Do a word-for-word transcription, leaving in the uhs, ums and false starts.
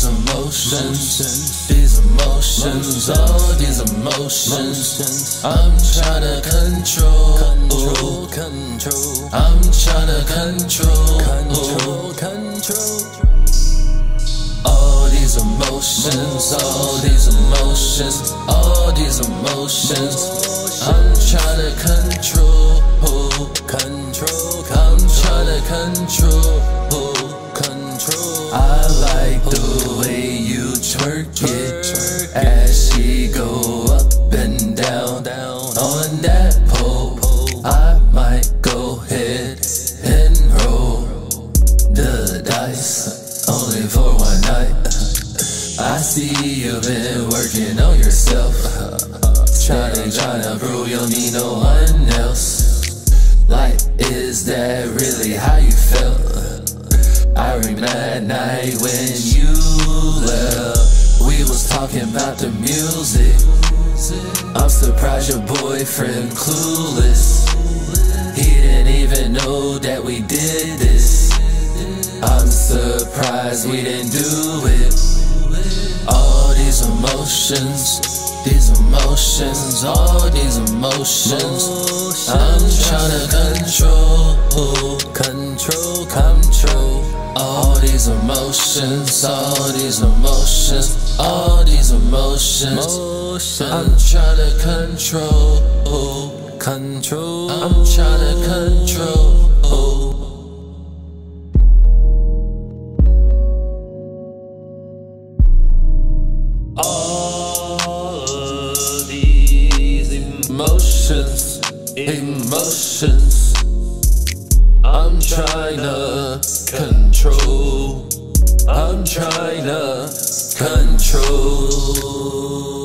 these emotions, these emotions, all these emotions. I'm tryna control, control, control. I'm tryna control, control, control. All these emotions, all these emotions, all these emotions. I'm tryna control, control. I'm tryna control, control. I like the way you twerk it as she go up and down on that pole. I might go ahead and roll the dice only for one night. I see you've been working on yourself, tryna tryna prove you'll need no one else. Like, is that really how you felt? I remember that night when you left. We was talking about the music. I'm surprised your boyfriend clueless. He didn't even know that we did this. I'm surprised we didn't do it. All these emotions, these emotions, all these emotions. I'm tryna control, control, control. All these emotions, all these emotions, all these emotions. I'm tryna control, control. I'm tryna control. All of these emotions, emotions. I'm tryna control, I'm tryna control.